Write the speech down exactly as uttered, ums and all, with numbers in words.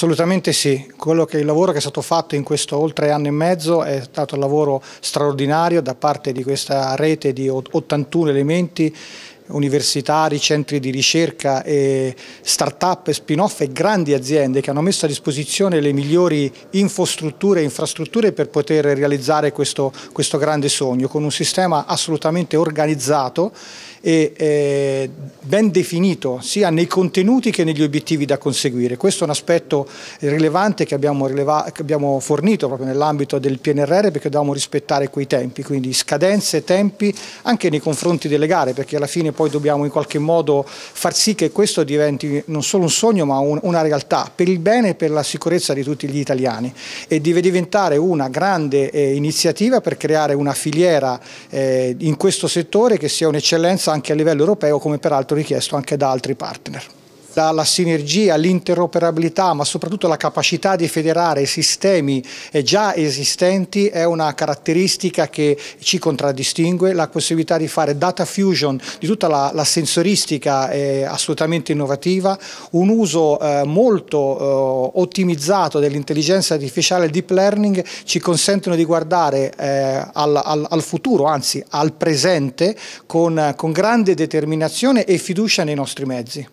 Assolutamente sì, quello che il lavoro che è stato fatto in questo oltre anno e mezzo è stato un lavoro straordinario da parte di questa rete di ottantuno elementi universitari, centri di ricerca e start-up, spin-off e grandi aziende che hanno messo a disposizione le migliori infostrutture e infrastrutture per poter realizzare questo, questo grande sogno con un sistema assolutamente organizzato e eh, ben definito sia nei contenuti che negli obiettivi da conseguire. Questo è un aspetto rilevante che abbiamo, rileva che abbiamo fornito proprio nell'ambito del P N R R, perché dobbiamo rispettare quei tempi, quindi scadenze, tempi anche nei confronti delle gare, perché alla fine poi dobbiamo in qualche modo far sì che questo diventi non solo un sogno ma un, una realtà per il bene e per la sicurezza di tutti gli italiani, e deve diventare una grande eh, iniziativa per creare una filiera eh, in questo settore che sia un'eccellenza anche a livello europeo, come peraltro richiesto anche da altri partner. Dalla sinergia, l'interoperabilità, ma soprattutto la capacità di federare sistemi già esistenti è una caratteristica che ci contraddistingue, la possibilità di fare data fusion di tutta la, la sensoristica è assolutamente innovativa, un uso eh, molto eh, ottimizzato dell'intelligenza artificiale e il deep learning ci consentono di guardare eh, al, al, al futuro, anzi al presente, con, con grande determinazione e fiducia nei nostri mezzi.